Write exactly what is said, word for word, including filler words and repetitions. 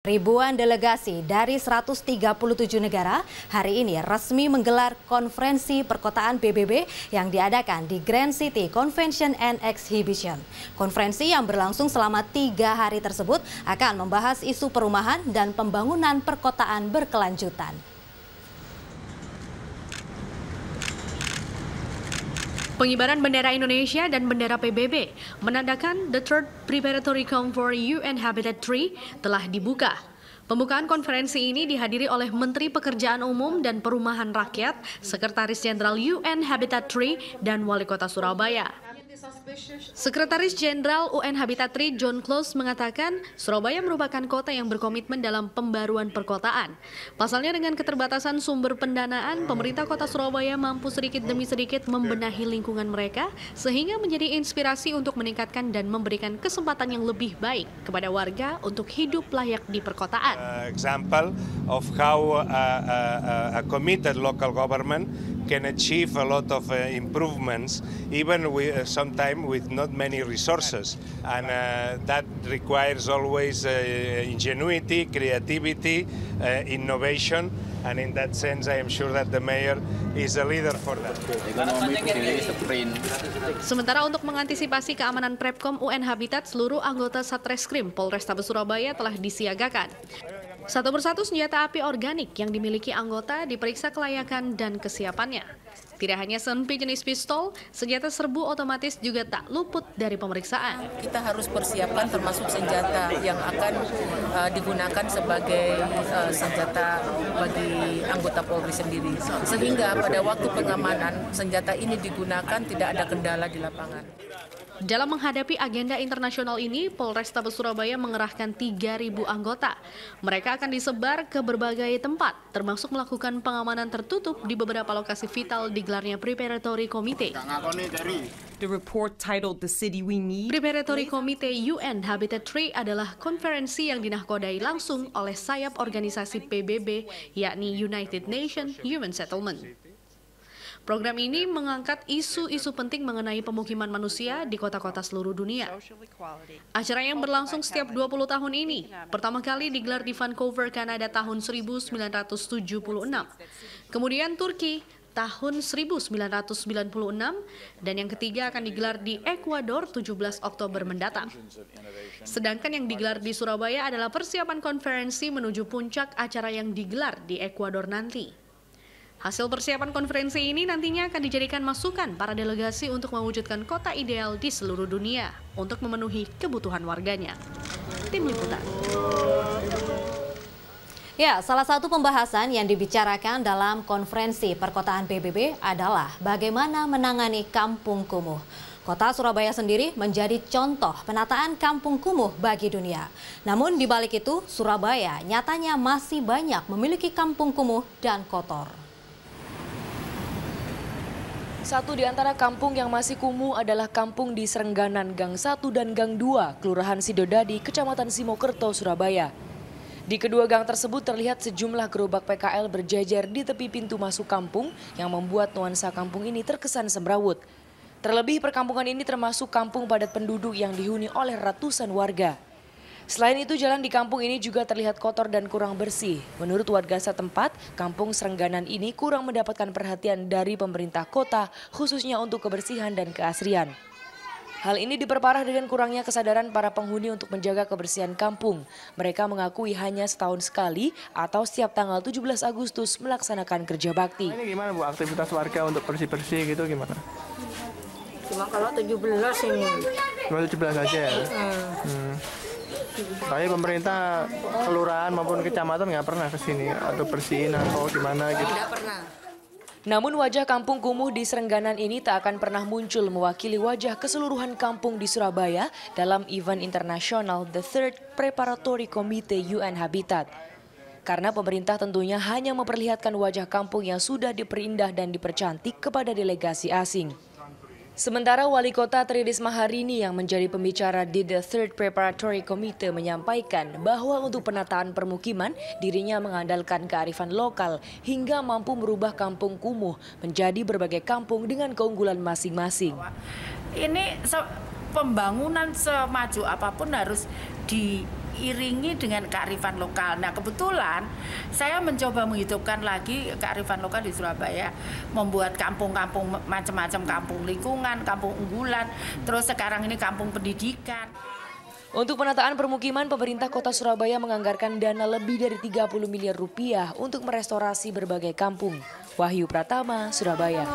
Ribuan delegasi dari seratus tiga puluh tujuh negara hari ini resmi menggelar konferensi perkotaan P B B yang diadakan di Grand City Convention and Exhibition. Konferensi yang berlangsung selama tiga hari tersebut akan membahas isu perumahan dan pembangunan perkotaan berkelanjutan. Pengibaran bendera Indonesia dan bendera P B B menandakan The Third Preparatory Comp for U N Habitat three telah dibuka. Pembukaan konferensi ini dihadiri oleh Menteri Pekerjaan Umum dan Perumahan Rakyat, Sekretaris Jenderal U N Habitat three, dan Wali Kota Surabaya. Sekretaris Jenderal U N Habitat three John Close mengatakan Surabaya merupakan kota yang berkomitmen dalam pembaruan perkotaan. Pasalnya dengan keterbatasan sumber pendanaan, pemerintah kota Surabaya mampu sedikit demi sedikit membenahi lingkungan mereka sehingga menjadi inspirasi untuk meningkatkan dan memberikan kesempatan yang lebih baik kepada warga untuk hidup layak di perkotaan. Uh, example of how uh, uh, a committed local government can achieve a lot of uh, improvements even with uh, sometimes with not many resources, and uh, that requires always uh, ingenuity, creativity, uh, innovation, and in that sense I am sure that the mayor is a leader for that. Sementara untuk mengantisipasi keamanan Prepkom U N Habitat, seluruh anggota Satreskrim Polrestabes Surabaya telah disiagakan. Satu persatu senjata api organik yang dimiliki anggota diperiksa kelayakan dan kesiapannya. Tidak hanya sempi jenis pistol, senjata serbu otomatis juga tak luput dari pemeriksaan. Kita harus persiapkan termasuk senjata yang akan uh, digunakan sebagai uh, senjata bagi anggota Polri sendiri. Sehingga pada waktu pengamanan, senjata ini digunakan tidak ada kendala di lapangan. Dalam menghadapi agenda internasional ini, Polrestabes Surabaya mengerahkan tiga ribu anggota. Mereka akan disebar ke berbagai tempat, termasuk melakukan pengamanan tertutup di beberapa lokasi vital digelarnya Preparatory Committee. The report titled The City We Need. Preparatory Committee U N Habitat three adalah konferensi yang dinahkodai langsung oleh sayap organisasi P B B, yakni United Nations Human Settlement. Program ini mengangkat isu-isu penting mengenai pemukiman manusia di kota-kota seluruh dunia. Acara yang berlangsung setiap dua puluh tahun ini pertama kali digelar di Vancouver, Kanada tahun seribu sembilan ratus tujuh puluh enam. Kemudian Turki tahun seribu sembilan ratus sembilan puluh enam, dan yang ketiga akan digelar di Ekuador tujuh belas Oktober mendatang. Sedangkan yang digelar di Surabaya adalah persiapan konferensi menuju puncak acara yang digelar di Ekuador nanti. Hasil persiapan konferensi ini nantinya akan dijadikan masukan para delegasi untuk mewujudkan kota ideal di seluruh dunia untuk memenuhi kebutuhan warganya. Tim Liputan. Ya, salah satu pembahasan yang dibicarakan dalam konferensi perkotaan P B B adalah bagaimana menangani kampung kumuh. Kota Surabaya sendiri menjadi contoh penataan kampung kumuh bagi dunia. Namun di balik itu, Surabaya nyatanya masih banyak memiliki kampung kumuh dan kotor. Satu di antara kampung yang masih kumuh adalah kampung di Serengganan Gang satu dan Gang dua, Kelurahan Sidodadi, Kecamatan Simokerto, Surabaya. Di kedua gang tersebut terlihat sejumlah gerobak P K L berjejer di tepi pintu masuk kampung yang membuat nuansa kampung ini terkesan semrawut. Terlebih perkampungan ini termasuk kampung padat penduduk yang dihuni oleh ratusan warga. Selain itu, jalan di kampung ini juga terlihat kotor dan kurang bersih. Menurut warga setempat, kampung Serengganan ini kurang mendapatkan perhatian dari pemerintah kota, khususnya untuk kebersihan dan keasrian. Hal ini diperparah dengan kurangnya kesadaran para penghuni untuk menjaga kebersihan kampung. Mereka mengakui hanya setahun sekali atau setiap tanggal tujuh belas Agustus melaksanakan kerja bakti. Ini gimana Bu, aktivitas warga untuk bersih-bersih gitu gimana? Cuma kalau tujuh belas ini. Cuma tujuh belas aja ya? Hmm. Tapi pemerintah kelurahan maupun kecamatan nggak pernah ke sini atau bersihin atau gimana gitu. Tidak pernah. Namun wajah kampung kumuh di Serengganan ini tak akan pernah muncul mewakili wajah keseluruhan kampung di Surabaya dalam event internasional The Third Preparatory Committee U N Habitat. Karena pemerintah tentunya hanya memperlihatkan wajah kampung yang sudah diperindah dan dipercantik kepada delegasi asing. Sementara Wali Kota Tri Rismaharini yang menjadi pembicara di The Third Preparatory Committee menyampaikan bahwa untuk penataan permukiman dirinya mengandalkan kearifan lokal hingga mampu merubah kampung kumuh menjadi berbagai kampung dengan keunggulan masing-masing. Ini pembangunan semaju apapun harus di diiringi dengan kearifan lokal. Nah, kebetulan saya mencoba menghidupkan lagi kearifan lokal di Surabaya, membuat kampung-kampung, macam-macam kampung lingkungan, kampung unggulan, terus sekarang ini kampung pendidikan. Untuk penataan permukiman, pemerintah kota Surabaya menganggarkan dana lebih dari tiga puluh miliar rupiah untuk merestorasi berbagai kampung. Wahyu Pratama, Surabaya.